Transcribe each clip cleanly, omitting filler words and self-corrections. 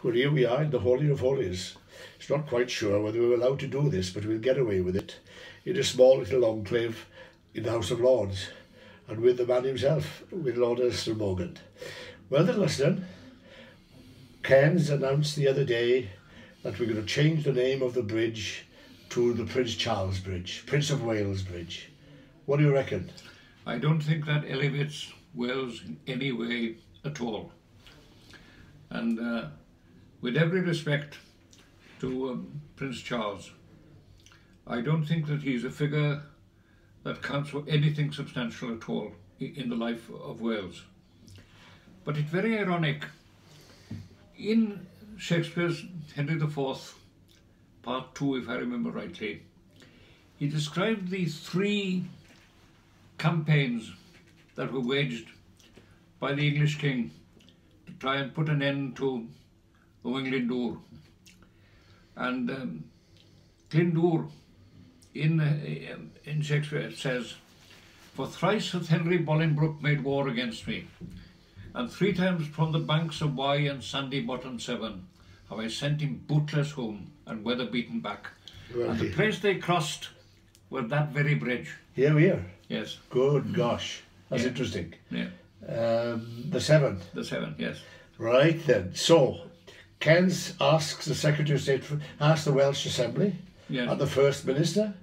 Well, here we are in the Holy of Holies. It's not quite sure whether we're allowed to do this, but we'll get away with it, in a small little enclave in the House of Lords, and with the man himself, with Lord Elystan Morgan. Well then, listen, Cairns announced the other day that we're going to change the name of the bridge to the Prince Charles Bridge, Prince of Wales Bridge. What do you reckon? I don't think that elevates Wales in any way at all. And with every respect to Prince Charles, I don't think that he's a figure that counts for anything substantial at all in the life of Wales. But it's very ironic. In Shakespeare's Henry IV, Part 2, if I remember rightly, he described the three campaigns that were waged by the English king to try and put an end to Owain Glyndŵr. And Glyndŵr in Shakespeare says, "For thrice hath Henry Bolingbroke made war against me, and three times from the banks of Wye and Sandy Bottom Severn have I sent him bootless home and weather beaten back." Well, and the place they crossed was that very bridge. Here we are. Yes. Good gosh. That's interesting. Yeah. The Severn. The Severn, yes. Right then. So, Cairns asks the Secretary of State, asks the Welsh Assembly, yes, and the First Minister,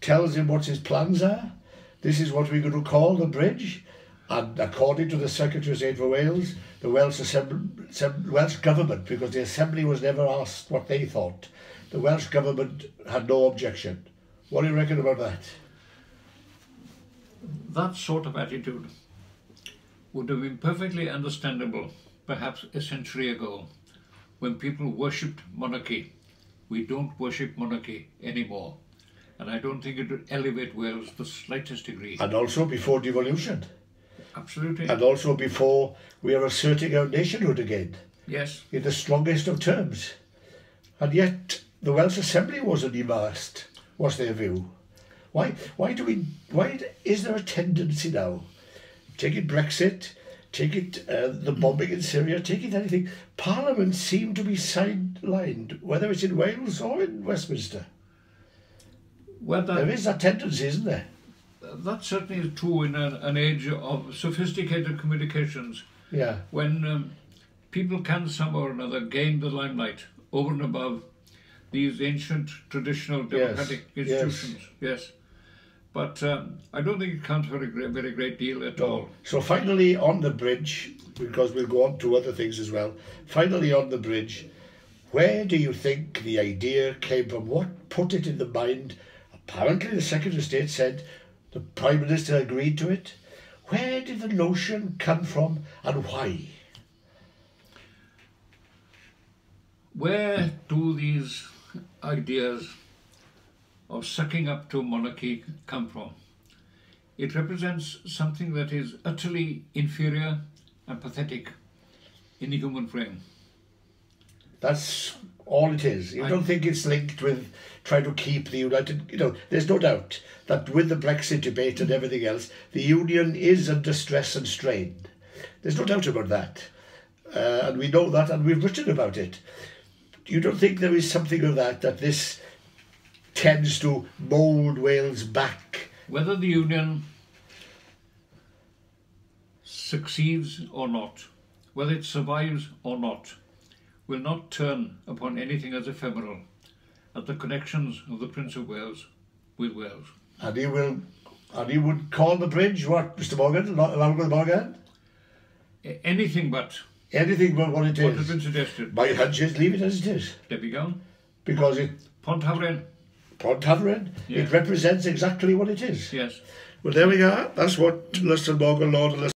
tells him what his plans are. This is what we're going to call the bridge. And according to the Secretary of State for Wales, the Welsh Government, because the Assembly was never asked what they thought, the Welsh Government had no objection. What do you reckon about that? That sort of attitude would have been perfectly understandable perhaps a century ago, when people worshipped monarchy. We don't worship monarchy anymore. And I don't think it would elevate Wales the slightest degree. And also before devolution. Absolutely. And also before we are asserting our nationhood again. Yes. In the strongest of terms. And yet the Welsh Assembly wasn't immersed, was their view. Why is there a tendency now? Take it Brexit, take it the bombing in Syria, take it anything. Parliament seemed to be sidelined, whether it's in Wales or in Westminster. Well, there is that tendency, isn't there? That certainly is true in an age of sophisticated communications. Yeah. When people can somehow or another gain the limelight over and above these ancient, traditional, democratic institutions. Yes. But I don't think it counts for a very great deal at all. So finally on the bridge, because we'll go on to other things as well, finally on the bridge, where do you think the idea came from? What put it in the mind? Apparently the Secretary of State said the Prime Minister agreed to it. Where did the notion come from and why? Where do these ideas of sucking up to monarchy come from? It represents something that is utterly inferior and pathetic in the human frame. That's all it is. You don't think it's linked with trying to keep the United... You know, there's no doubt that with the Brexit debate and everything else, the Union is under stress and strain. There's no doubt about that. And we know that, and we've written about it. You don't think there is something of that, that this tends to mould Wales back? Whether the Union succeeds or not, whether it survives or not, will not turn upon anything as ephemeral as the connections of the Prince of Wales with Wales. And he will, and he would call the bridge what, Mr. Morgan? Lord Morgan? Anything but. Anything but what it is. What has been suggested. My hunch is leave it as it is. There we go. Because it... Pont Havren. Yes. It represents exactly what it is. Yes. Well, there we go. That's what Elystan Morgan, Lord Elystan